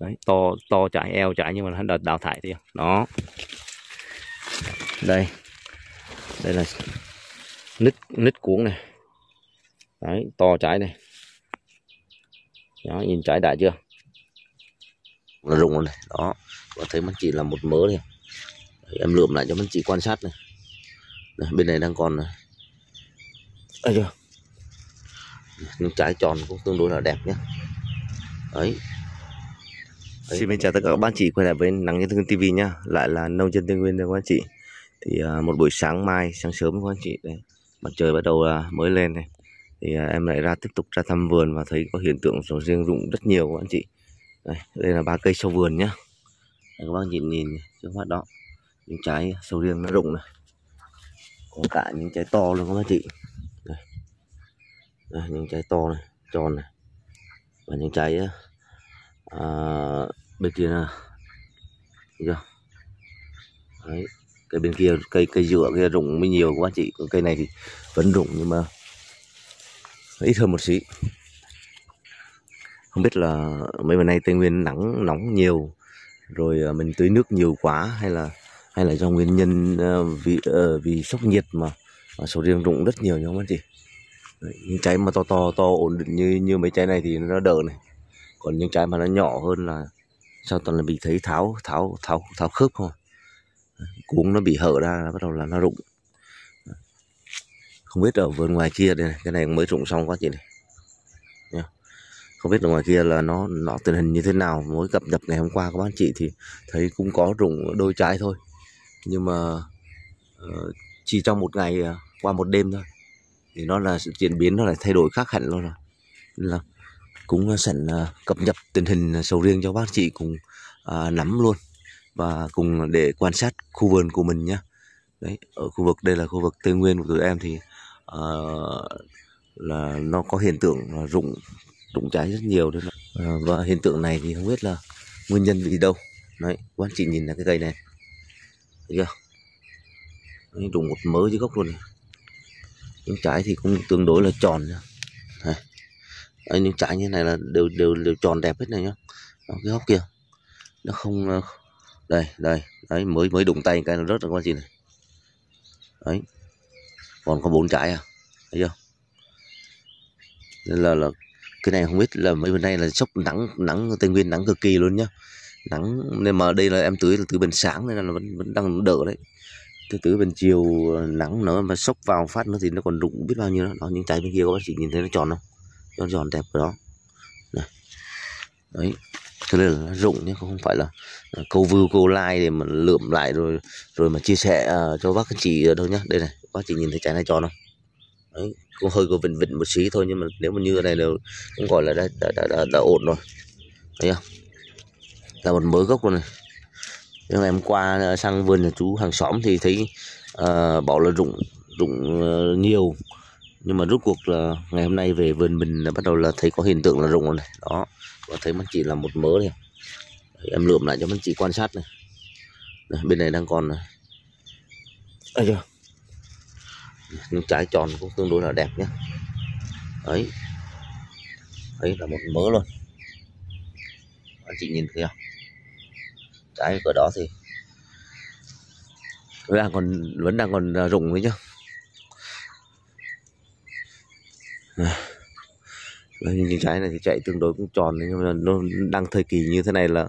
Đấy, to chải eo chải nhưng mà nó đợt đào thải thì đó. Đây là nít cuống này. Đấy, to trái này. Đó, nhìn trái đại chưa? Nó rụng rồi này. Đó, và thấy mình chỉ là một mớ này. Đấy, em lượm lại cho mình chỉ quan sát này. Đấy, bên này đang còn này. Đấy chưa? Những trái tròn cũng tương đối là đẹp nhé. Đấy. Đấy. Xin chào tất cả các bạn chị quay lại với Nắng Nhất Thương TV nhá. Lại là nông dân Tây Nguyên đây các bạn chị. Thì một buổi sáng mai, sáng sớm các bạn chị đấy. Mặt trời bắt đầu mới lên này. Thì em lại tiếp tục ra thăm vườn và thấy có hiện tượng sầu riêng rụng rất nhiều các bạn chị. Đây là 3 cây sau vườn nhá. Đấy, các bạn nhìn trước mắt đó. Những trái sầu riêng nó rụng này. Có cả những trái to luôn các bạn chị. Đây. Đây, những trái to này, tròn này. Và những trái bên kia là đấy, cái bên kia cây dừa kia rụng mới nhiều quá chị, còn cây này thì vẫn rụng nhưng mà ít hơn một xí. Không biết là mấy bữa nay Tây Nguyên nắng nóng nhiều rồi mình tưới nước nhiều quá hay là do nguyên nhân vì sốc nhiệt mà sầu riêng rụng rất nhiều không anh chị. Đấy, những trái mà to ổn định như mấy trái này thì nó đỡ này. Còn những trái mà nó nhỏ hơn là sao toàn là bị thấy tháo khớp thôi. Cuống nó bị hở ra là bắt đầu là nó rụng. Không biết ở vườn ngoài kia đây này, cái này mới rụng xong quá chị này. Không biết ở ngoài kia là nó tình hình như thế nào, mới cập nhật ngày hôm qua các bác chị thì thấy cũng có rụng đôi trái thôi. Nhưng mà chỉ trong một ngày qua một đêm thôi thì nó là diễn biến nó lại thay đổi khác hẳn luôn rồi. Nên là cũng sẵn cập nhật tình hình sầu riêng cho bác chị cùng nắm luôn và cùng để quan sát khu vườn của mình nhé. Đấy, ở khu vực đây là khu vực Tây Nguyên của tụi em thì là nó có hiện tượng là rụng trái rất nhiều đấy. Và hiện tượng này thì không biết là nguyên nhân vì đâu. Đấy, bác chị nhìn là cái cây này. Thấy chưa? Đấy, rụng một mớ dưới gốc luôn này. Những trái thì cũng tương đối là tròn. Đấy. Đấy, những trái như này là đều tròn đẹp hết này nhá. Đó, cái góc kia nó không đây mới đụng tay cái nó rớt rồi các bạn chị này. Đấy, còn có 4 trái à, thấy chưa? Nên là cái này không biết là mấy bên này là sốc nắng Tây Nguyên nắng cực kỳ luôn nhá. Nắng nên mà đây là em tưới từ bên sáng nên là vẫn đang đỡ đấy. Tưới bên chiều nắng nữa mà sốc vào phát nó thì nó còn rụng biết bao nhiêu đó. Đó, những trái bên kia các bạn chị nhìn thấy nó tròn không? Nó giòn đẹp của đó này. Đấy, cho nên là nó rụng nhé, không phải là câu like để mà lượm lại rồi mà chia sẻ cho bác chị đâu nhá. Đây này, bác chị nhìn thấy trái này tròn không? Đấy, cũng hơi có vịn một xí thôi nhưng mà nếu mà như thế này đều cũng gọi là đã ổn rồi. Thấy không? Là một mớ gốc luôn này. Nhưng em qua sang vườn nhà chú hàng xóm thì thấy bảo là rụng nhiều. Nhưng mà rốt cuộc là ngày hôm nay về vườn mình là bắt đầu là thấy có hiện tượng là rụng rồi này. Đó, và thấy mình chỉ là một mớ này. Đấy, em lượm lại cho mình chỉ quan sát này. Đấy, bên này đang còn này. Đấy chưa? Những trái tròn cũng tương đối là đẹp nhé. Đấy. Đấy là một mớ luôn. Anh chị nhìn thấy không? Trái của đó thì vẫn đang còn rụng đấy chứ. Đấy, những trái này thì chạy tương đối cũng tròn nhưng mà nó đang thời kỳ như thế này là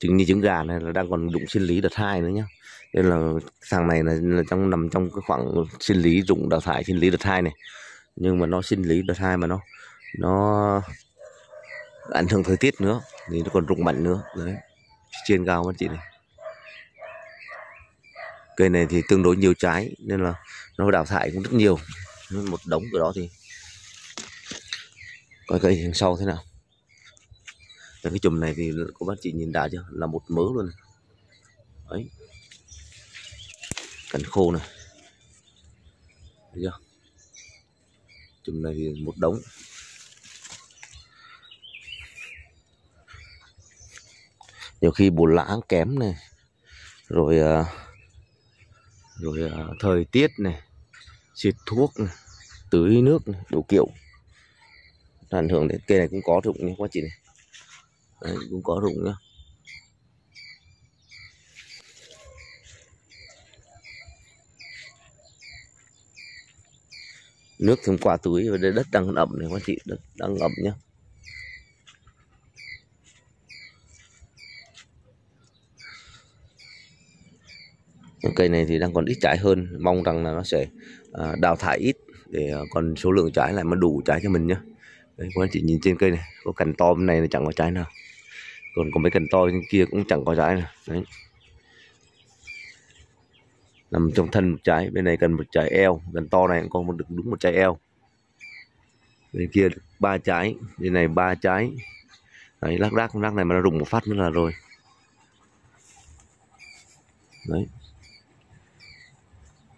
trứng gà này là đang còn rụng sinh lý đợt 2 nữa nhá. Nên là thằng này là nằm trong cái khoảng sinh lý rụng đào thải sinh lý đợt 2 này. Nhưng mà nó sinh lý đợt 2 mà nó ảnh hưởng thời tiết nữa thì nó còn rụng mạnh nữa. Đấy, trên cao các chị này. Cây này thì tương đối nhiều trái nên là nó đào thải cũng rất nhiều. Nên một đống của đó thì coi cây đằng sau thế nào. Tại cái chùm này thì cô bác chị nhìn đã chưa, là một mớ luôn này. Đấy, cành khô này. Thấy chưa? Chùm này thì một đống. Nhiều khi bù lá kém này, rồi thời tiết này, xịt thuốc này, tưới nước này, đủ kiểu ảnh hưởng đến. Cây này cũng có rụng nha các chị này. Đấy, cũng có rụng nhá. Nước thêm qua túi, và đây đất đang ẩm này các chị, đất đang ẩm nhá. Cây này thì đang còn ít trái hơn, mong rằng là nó sẽ đào thải ít để còn số lượng trái lại mà đủ trái cho mình nhá. Đấy, các anh chị nhìn trên cây này, có cành to bên này là chẳng có trái nào, còn có mấy cành to bên kia cũng chẳng có trái nào. Đấy, nằm trong thân một trái, bên này cần một trái eo, gần to này cũng có một, đúng một trái eo, bên kia được 3 trái, bên này 3 trái. Đấy, lác này mà nó rụng một phát nữa là rồi. Đấy,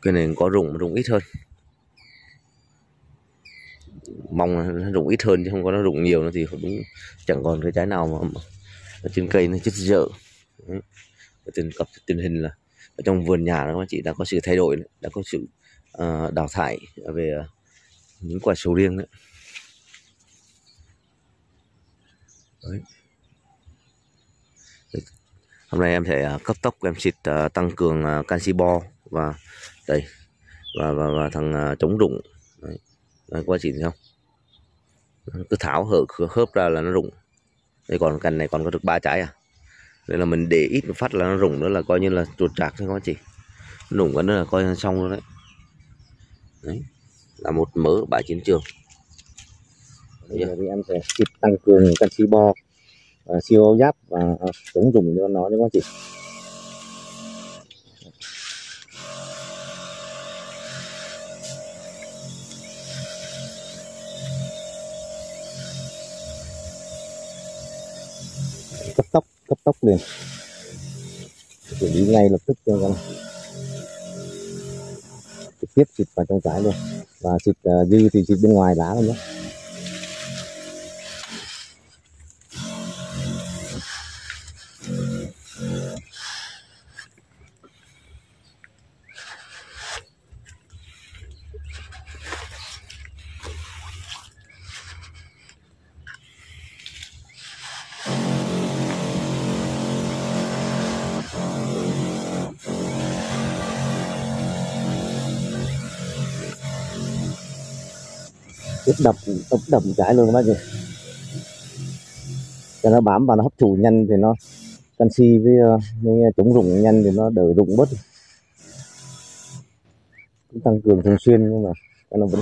cái này có rụng ít hơn, mong là nó rụng ít hơn chứ không có nó rụng nhiều nữa thì đúng chẳng còn cái trái nào mà trên cây nó chết dở. Tình hình là ở trong vườn nhà đó các chị đã có sự thay đổi, đã có sự đào thải về những quả sầu riêng đấy. Đấy, hôm nay em sẽ cấp tốc em xịt tăng cường canxi bo và đây và thằng chống rụng. Đấy, quá chị thấy không, nó cứ tháo hở khớp ra là nó rụng. Đây còn cành này còn có được 3 trái à, đây là mình để ít một phát là nó rụng nữa, là coi như là chuột trạc thôi các chị, rụng cái nữa là coi xong rồi đấy. Đấy là một mớ bãi chiến trường. Bây giờ thì em sẽ xịt tăng cường canxi bo, siêu giáp và chống rụng cho nó đấy các chị. Cấp tốc liền, xử lý ngay lập tức cho con, trực tiếp xịt vào trong trái luôn, và xịt dư thì xịt bên ngoài lá luôn nhé. Đập trái luôn các bác ơi, cho nó bám vào, nó hấp thụ nhanh thì nó canxi với chống rụng nhanh thì nó đỡ rụng bớt. Cũng tăng cường thường xuyên nhưng mà nó vẫn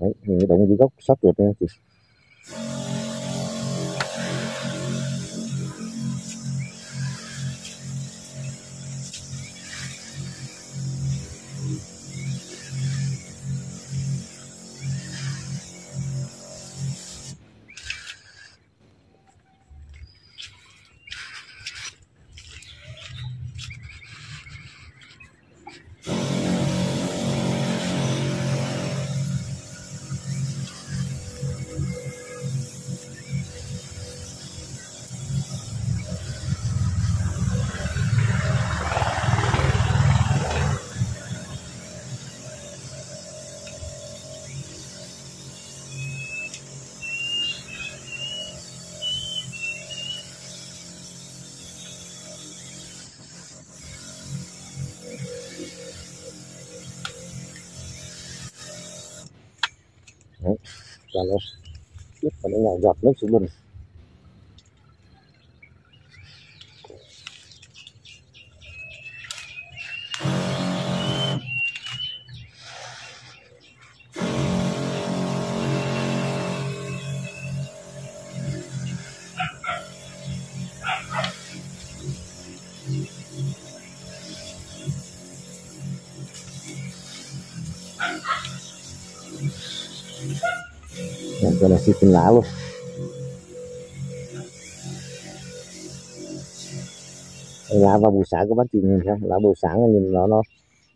đấy, những cái đống dưới gốc sắp ruột nha chị. Đấy, và nó tiếp vào nó nhỏ giọt nước xuống luôn. Cho là xịt trên lá luôn. Lá vào buổi sáng các bác chị nhìn xem, lá buổi sáng nhìn nó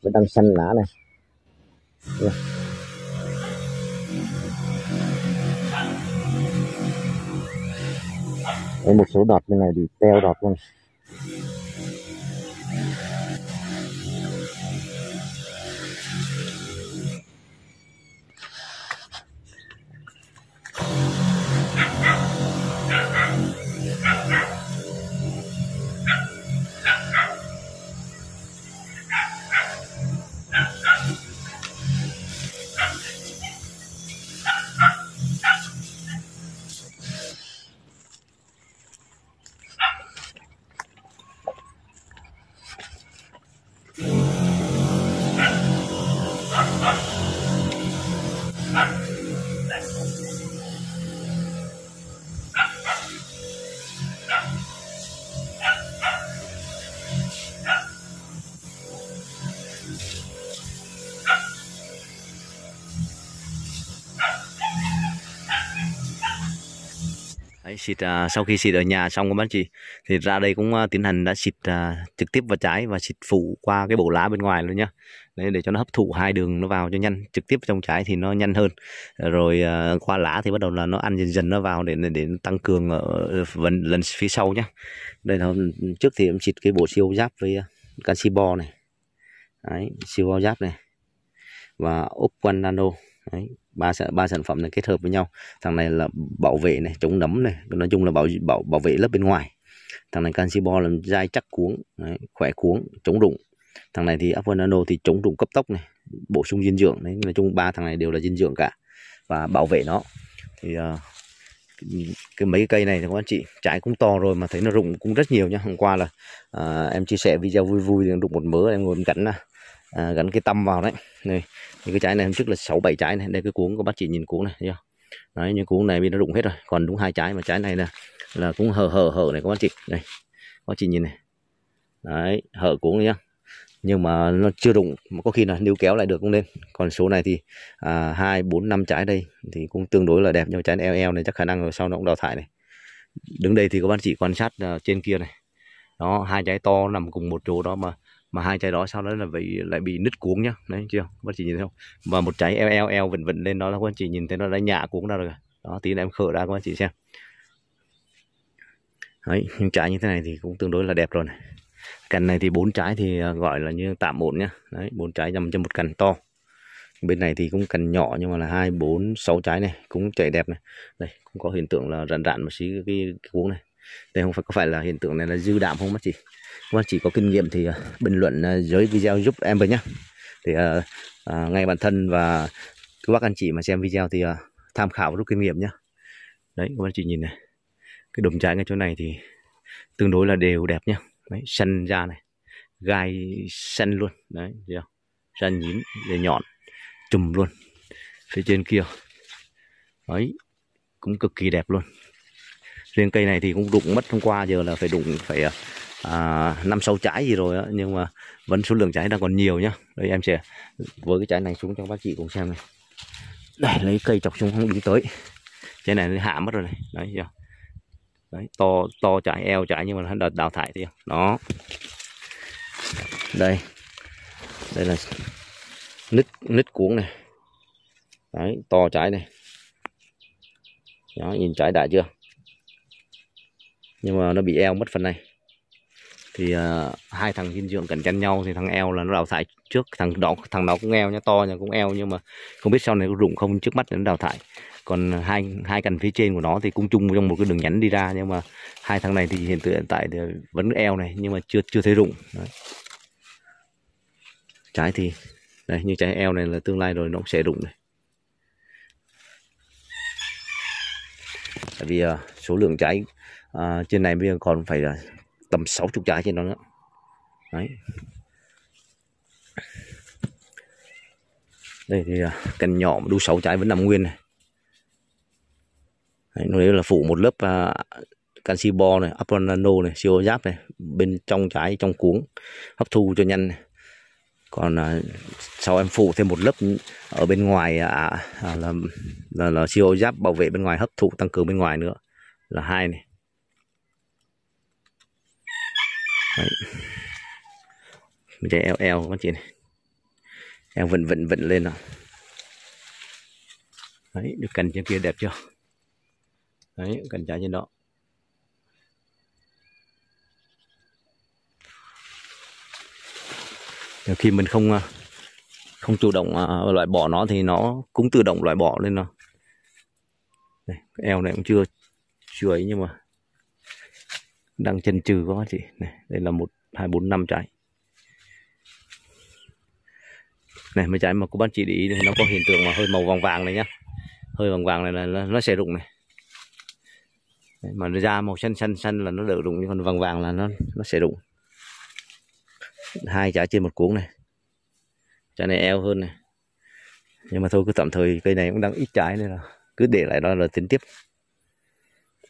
vẫn đang xanh lá này. Đấy, một số đọt bên này thì teo đọt luôn. Đấy, xịt sau khi xịt ở nhà xong các bác chị thì ra đây cũng tiến hành đã xịt trực tiếp vào trái và xịt phụ qua cái bộ lá bên ngoài luôn nhá. Đấy, để cho nó hấp thụ hai đường nó vào cho nhanh, trực tiếp trong trái thì nó nhanh hơn, rồi qua lá thì bắt đầu là nó ăn dần dần nó vào để tăng cường lần phía sau nhá. Đây là trước thì em xịt cái bộ siêu giáp với canxi bo này. Đấy, siêu bao giáp này và ốp quanh nano. Đấy, ba sản phẩm này kết hợp với nhau. Thằng này là bảo vệ này, chống nấm này, nói chung là bảo vệ lớp bên ngoài. Thằng này canxi bo làm dai chắc cuống. Đấy, khỏe cuống, chống rụng. Thằng này thì Upper Nano thì chống rụng cấp tốc này, bổ sung dinh dưỡng. Đấy, nói chung ba thằng này đều là dinh dưỡng cả và bảo vệ nó. Thì cái mấy cây này thì các anh chị trái cũng to rồi mà thấy nó rụng cũng rất nhiều nha. Hôm qua là em chia sẻ video vui vui thì rụng một mớ, em ngồi em cắn gắn cái tăm vào đấy. Này, cái trái này hôm trước là 6-7 trái này, đây cái cuống các bác chị nhìn cuống này thấy không? Đấy, những cuống này bị nó rụng hết rồi, còn đúng 2 trái mà trái này là cũng hở này các bác chị. Đây, các bác chị nhìn này. Đấy, hở cuống này nhá. Nhưng mà nó chưa rụng, mà có khi là níu kéo lại được cũng nên. Còn số này thì 2, 4, 5 trái đây thì cũng tương đối là đẹp, nhưng mà trái LL này chắc khả năng sau nó cũng đào thải này. Đứng đây thì các bác chị quan sát trên kia này. Đó, 2 trái to nằm cùng một chỗ đó mà 2 trái đó sau đó là lại bị nứt cuống nhá. Đấy chưa? Các bác chị nhìn thấy không? Và một trái LL vẩn lên đó là các bác chị nhìn thấy nó đã nhả cuống ra rồi. Đó, tí nữa em khở ra các bác chị xem. Đấy, những trái như thế này thì cũng tương đối là đẹp rồi này. Cành này thì 4 trái thì gọi là như tạm ổn nhá. Đấy, 4 trái nằm trên một cành to. Bên này thì cũng cành nhỏ nhưng mà là 2, 4, 6 trái này cũng chảy đẹp này. Đây, cũng có hiện tượng là rạn rạn một xí cái cuống này. Đây không phải có phải là hiện tượng này là dư đạm không bác chị? Các chị có kinh nghiệm thì bình luận dưới video giúp em với nhá. Thì ngay bản thân và các bác anh chị mà xem video thì tham khảo rút kinh nghiệm nhá. Đấy, các anh chị nhìn này. Cái đùm trái ngay chỗ này thì tương đối là đều đẹp nhá. Đấy, xanh ra này, gai xanh luôn. Đấy, thấy không? Xanh nhím, để nhọn, chùm luôn. Phía trên kia. Đấy, cũng cực kỳ đẹp luôn. Riêng cây này thì cũng đụng mất hôm qua, giờ là phải đụng phải 5-6 trái gì rồi đó, nhưng mà vẫn số lượng trái đang còn nhiều nhá. Đây em sẽ với cái trái này xuống cho các bác chị cùng xem này. Đây, lấy cây chọc xuống không đứng tới. Trái này nó hạ mất rồi này. Đấy, thấy không? Đấy, to trái eo trái nhưng mà nó đào thải thì đó. Đây là nứt cuống này. Đấy, to trái này đó, nhìn trái đại chưa, nhưng mà nó bị eo mất phần này thì hai thằng dinh dưỡng cạnh tranh nhau thì thằng eo là nó đào thải trước, thằng đó cũng eo nhá, to nhưng cũng eo, nhưng mà không biết sau này có rụng không, trước mắt nó đào thải. Còn hai cành phía trên của nó thì cũng chung trong một cái đường nhánh đi ra, nhưng mà hai thằng này thì hiện tại thì vẫn eo này nhưng mà chưa thấy rụng. Đấy. Trái thì đây, như trái eo này là tương lai rồi nó cũng sẽ rụng này. Tại vì số lượng trái trên này bây giờ còn phải tầm 60 trái trên đó nữa. Đấy. Đây thì cành nhỏ đu 6 trái vẫn nằm nguyên này. Đấy, nếu là phủ một lớp canxi bo này, Upper Nano này, siêu giáp này, bên trong trái trong cuống hấp thu cho nhanh này. Còn sau em phủ thêm một lớp ở bên ngoài là siêu giáp bảo vệ bên ngoài, hấp thụ tăng cường bên ngoài nữa là 2 này. Đấy. Mình chạy eo các chị này, eo vẩn lên nào. Đấy, được cành trên kia đẹp chưa? Đấy, cành trái trên đó. Nếu khi mình không chủ động loại bỏ nó thì nó cũng tự động loại bỏ lên nó. Đây, cái eo này cũng chưa ấy nhưng mà đang chần chừ quá chị. Này, đây là 1, 2, 4, 5 trái. Này, mấy trái mà các bạn chị để ý thì nó có hiện tượng mà hơi màu vàng vàng này nhá. Hơi vàng vàng này là nó sẽ rụng này. Đấy, mà nó ra màu xanh là nó đỡ rụng, còn vàng là nó sẽ rụng. 2 trái trên một cuống này. Trái này eo hơn này. Nhưng mà thôi cứ tạm thời cây này cũng đang ít trái nên là cứ để lại đó là tính tiếp.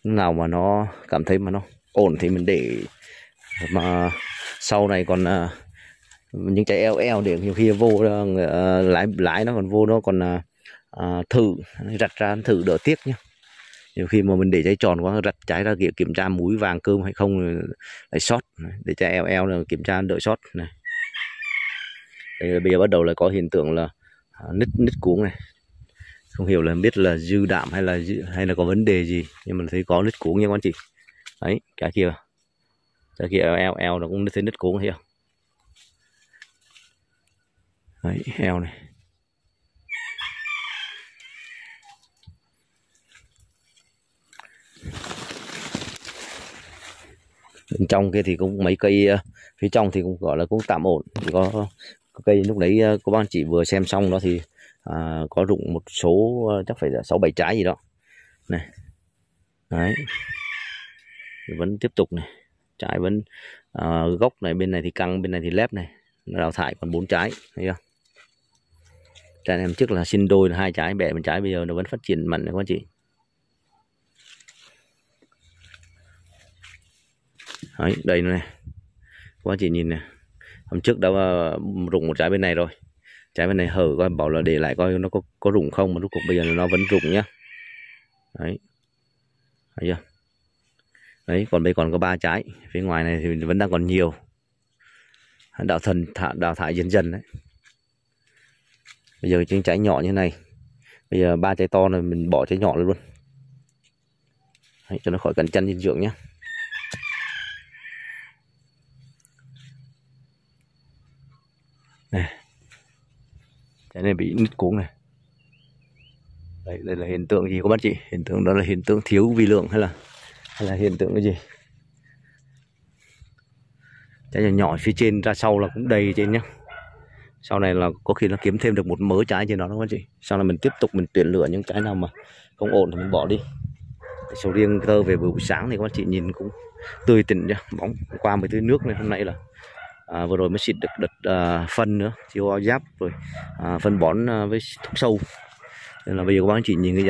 Lúc nào mà nó cảm thấy mà nó ổn thì mình để, mà sau này còn những trái eo để nhiều khi vô lái nó còn vô nó còn thử rặt ra thử đỡ tiếc nhá. Nhiều khi mà mình để trái tròn quá rặt trái ra kia kiểm tra múi vàng cơm hay không lại sót, để trái eo eo là kiểm tra đợi sót này. Đây, bây giờ bắt đầu là có hiện tượng là nứt cuống này, không hiểu là biết là dư đạm hay là có vấn đề gì, nhưng mà thấy có nứt cuống nha các anh chị. Đấy, trái kia eo nó cũng thấy nứt cuống thấy không? Đấy, eo này. Bên trong kia thì cũng mấy cây, phía trong thì cũng gọi là cũng tạm ổn. Có cây lúc đấy cô bác chị vừa xem xong đó thì có rụng một số, chắc phải là 6-7 trái gì đó này. Đấy, vẫn tiếp tục này, trái vẫn gốc này, bên này thì căng, bên này thì lép này, nó đào thải còn 4 trái, thấy không? Trái em trước là xin đôi là 2 trái bẻ bên trái, bây giờ nó vẫn phát triển mạnh này các anh chị. Đấy, đây này, các anh chị nhìn này, hôm trước đã rụng một trái bên này rồi, trái bên này hở coi, bảo là để lại coi nó có rụng không, mà rốt cuộc bây giờ nó vẫn rụng nhá. Đấy, thấy chưa? Đấy, còn đây còn có 3 trái, phía ngoài này thì vẫn đang còn nhiều. Đào thải dần dần đấy. Bây giờ những trái nhỏ như này, bây giờ 3 trái to này mình bỏ trái nhỏ luôn. Đấy, cho nó khỏi cắn chăn dinh dưỡng nhé. Này, trái này bị nứt cuống này. Đấy, đây là hiện tượng gì các bạn chị? Hiện tượng đó là hiện tượng thiếu vi lượng hay là hiện tượng cái gì? Trái nhỏ phía trên ra sau là cũng đầy trên nhá. Sau này là có khi nó kiếm thêm được một mớ trái trên đó các anh chị. Sau này mình tiếp tục mình tuyển lựa những cái nào mà không ổn thì mình bỏ đi. Sầu riêng tơ về buổi sáng thì các anh chị nhìn cũng tươi tỉnh nhá, bóng. Qua mới tưới nước này, hôm nay là vừa rồi mới xịt được đợt phân nữa, chiêu giáp rồi phân bón với thuốc sâu. Nên là bây giờ các anh chị nhìn cái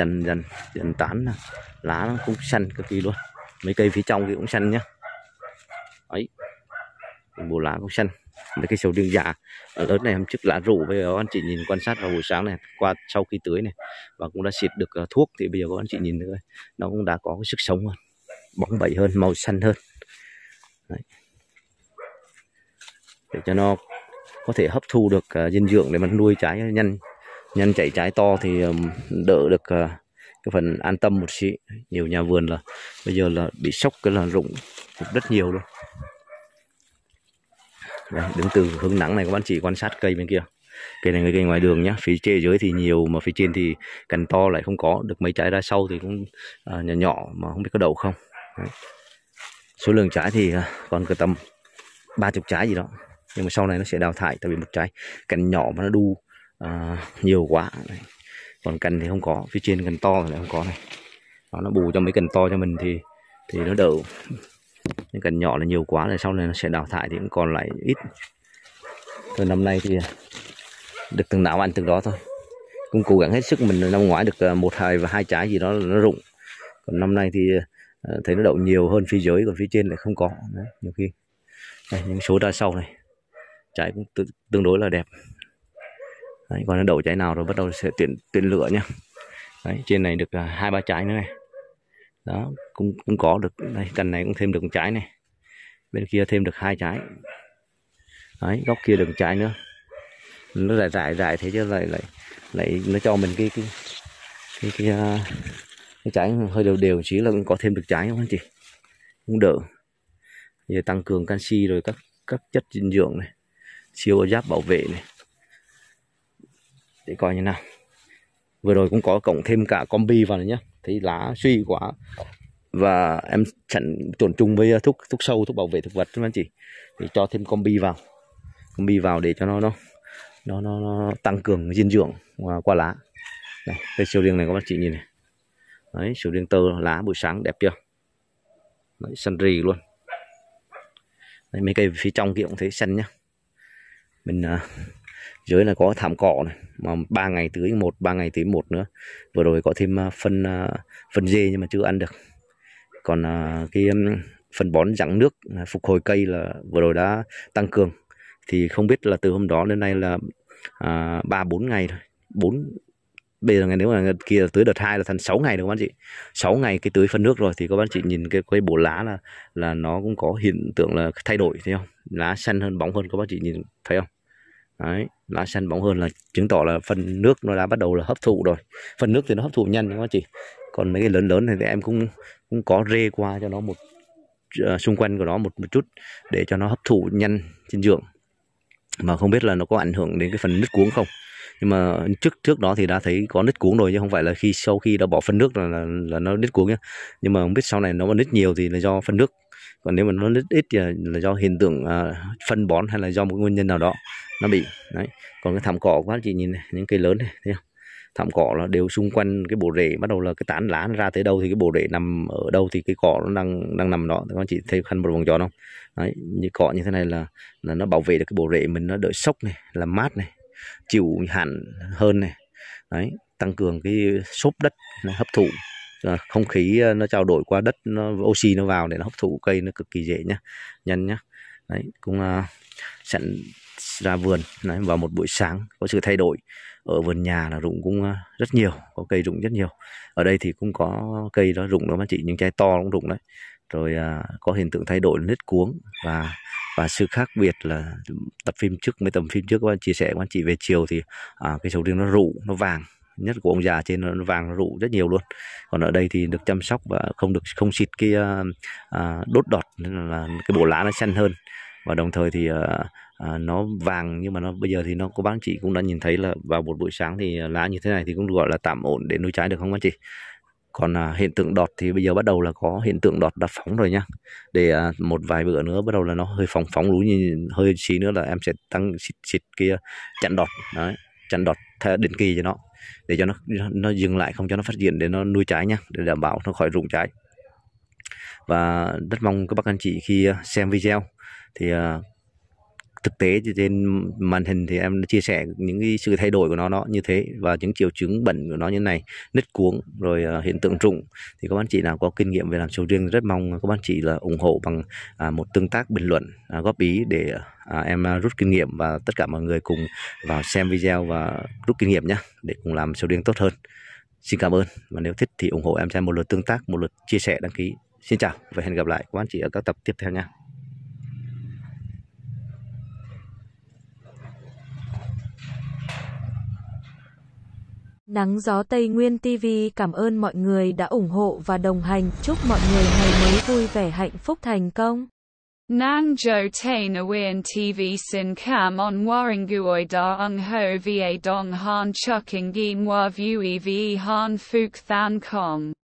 dần tán lá nó cũng xanh cực kỳ luôn. Mấy cây phía trong thì cũng xanh nhá. Đấy, bộ lá cũng xanh. Mấy cái sầu riêng già lớn này hôm trước lá rủ, bây giờ anh chị nhìn quan sát vào buổi sáng này, qua sau khi tưới này và cũng đã xịt được thuốc thì bây giờ các anh chị nhìn nữa, nó cũng đã có cái sức sống hơn, bóng bẩy hơn, màu xanh hơn. Đấy, để cho nó có thể hấp thu được dinh dưỡng để mà nuôi trái nhanh chảy trái to thì đỡ được cái phần an tâm một xí. Nhiều nhà vườn là bây giờ là bị sốc cái là rụng rất nhiều luôn. Đây, đứng từ hướng nắng này các bạn chỉ quan sát cây bên kia, cây này cây ngoài đường nhá, phía trên dưới thì nhiều mà phía trên thì cành to lại không có, được mấy trái ra sau thì cũng nhỏ mà không biết có đậu không. Đấy, số lượng trái thì còn cỡ tầm 30 trái gì đó, nhưng mà sau này nó sẽ đào thải tại vì một trái cành nhỏ mà nó đu nhiều quá. Đấy, còn cành thì không có, phía trên cành to thì lại không có này. Đó, nó bù cho mấy cành to cho mình thì nó đỡ. Những cành nhỏ là nhiều quá rồi sau này nó sẽ đào thải thì cũng còn lại ít. Thôi năm nay thì được từng nào ăn từng đó thôi, cũng cố gắng hết sức. Mình năm ngoái được 1, 2 và 2 trái gì đó là nó rụng, còn năm nay thì thấy nó đậu nhiều hơn phía dưới, còn phía trên lại không có. Đấy, nhiều khi đây, những số ra sau này trái cũng tương đối là đẹp. Đấy, còn nó đậu trái nào rồi bắt đầu sẽ tuyển lựa nhá. Đấy, trên này được 2-3 trái nữa này. Đó, cũng có được đây, cành này cũng thêm được 1 trái này, bên kia thêm được 2 trái. Đấy, góc kia được 1 trái nữa, nó lại rải thế chứ lại nó cho mình cái trái hơi đều chỉ là cũng có thêm được trái không anh chị, cũng đỡ. Giờ tăng cường canxi rồi các chất dinh dưỡng này, siêu giáp bảo vệ này, để coi như nào. Vừa rồi cũng có cộng thêm cả combi vào này nhá, thấy lá suy quá và em trộn chung với thuốc sâu, thuốc bảo vệ thực vật các anh chị, thì cho thêm combi vào để cho nó tăng cường dinh dưỡng qua lá. Này, cây sầu riêng này các anh chị nhìn này. Đấy, sầu riêng tơ lá buổi sáng đẹp chưa? Đấy, xanh rì luôn. Đấy, mấy cây phía trong kia cũng thấy xanh nhá. Mình dưới là có thảm cỏ này, mà 3 ngày tưới một nữa. Vừa rồi có thêm phân dê nhưng mà chưa ăn được. Còn cái phân bón rắn nước phục hồi cây là vừa rồi đã tăng cường. Thì không biết là từ hôm đó đến nay là 3-4 ngày rồi, 4 bây giờ nếu mà kia là tưới đợt 2 là thành 6 ngày đúng không anh chị? 6 ngày cái tưới phân nước rồi thì các bạn chị nhìn cái bộ lá là nó cũng có hiện tượng là thay đổi, thấy không? Lá xanh hơn, bóng hơn, các bạn chị nhìn thấy không? Đấy, lá xanh bóng hơn là chứng tỏ là phân nước nó đã bắt đầu là hấp thụ rồi. Phân nước thì nó hấp thụ nhanh các bạn chị. Còn mấy cái lớn lớn này thì em cũng có rê qua cho nó một xung quanh của nó một chút để cho nó hấp thụ nhanh dinh dưỡng. Mà không biết là nó có ảnh hưởng đến cái phần nứt cuống không. Nhưng mà trước đó thì đã thấy có nứt cuống rồi, chứ không phải là sau khi đã bỏ phân nước là nó nứt cuống nhá. Nhưng mà không biết sau này nó mà nứt nhiều thì là do phân nước. Còn nếu mà nó nứt ít thì là do hiện tượng phân bón hay là do một nguyên nhân nào đó nó bị. Đấy. Còn cái thảm cỏ các chị nhìn này, những cây lớn này, thấy không? Thảm cỏ nó đều xung quanh cái bộ rễ, bắt đầu là cái tán lá ra tới đâu thì cái bộ rễ nằm ở đâu thì cái cỏ nó đang nằm đó. Các bạn chị thấy khăn một vòng tròn không? Đấy, như cỏ như thế này là nó bảo vệ được cái bộ rễ mình, nó đỡ sốc này, làm mát này, chịu hạn hơn này. Đấy, tăng cường cái xốp đất, nó hấp thụ không khí, nó trao đổi qua đất, nó oxy nó vào để nó hấp thụ cây, nó cực kỳ dễ nhá, nhanh nhá. Đấy, cũng sẵn ra vườn. Đấy, vào một buổi sáng có sự thay đổi. Ở vườn nhà là rụng cũng rất nhiều, có cây rụng rất nhiều. Ở đây thì cũng có cây đó rụng đó các chị, những trái to cũng rụng đấy. Rồi có hiện tượng thay đổi nứt cuống và sự khác biệt là mấy tầm phim trước các bạn chia sẻ các anh chị về chiều thì cái sầu riêng nó rụ, nó vàng, nhất của ông già trên nó vàng, nó rụ rất nhiều luôn. Còn ở đây thì được chăm sóc và không xịt cái đốt đọt nên là cái bộ lá nó xanh hơn. Và đồng thời thì nó vàng, nhưng mà bây giờ thì các bác chị cũng đã nhìn thấy là vào một buổi sáng thì lá như thế này thì cũng gọi là tạm ổn để nuôi trái được không anh chị? Còn hiện tượng đọt thì bây giờ bắt đầu là có hiện tượng đọt đã phóng rồi nhá. Để một vài bữa nữa bắt đầu là nó hơi phóng lú, như hơi xí nữa là em sẽ xịt kia chặn đọt. Đấy, chặn đọt định kỳ cho nó để cho nó dừng lại, không cho nó phát triển để nó nuôi trái nhá, để đảm bảo nó khỏi rụng trái. Và rất mong các bác anh chị khi xem video thì thực tế trên màn hình thì em đã chia sẻ những cái sự thay đổi của nó như thế, và những triệu chứng bệnh của nó như này, nứt cuống rồi hiện tượng rụng. Thì các bạn chị nào có kinh nghiệm về làm sầu riêng rất mong các bạn chị là ủng hộ bằng một tương tác, bình luận, góp ý để em rút kinh nghiệm và tất cả mọi người cùng vào xem video và rút kinh nghiệm nhé, để cùng làm sầu riêng tốt hơn. Xin cảm ơn, và nếu thích thì ủng hộ em xem một lượt tương tác, một lượt chia sẻ, đăng ký. Xin chào và hẹn gặp lại các bạn chị ở các tập tiếp theo nha. Nắng gió Tây Nguyên TV cảm ơn mọi người đã ủng hộ và đồng hành. Chúc mọi người ngày mới vui vẻ, hạnh phúc, thành công. Nắng gió Tây Nguyên TV xin cảm ơn Waringuoi đã ủng hộ và đồng hành cho kênh moi vui vẻ hạnh phúc thành công.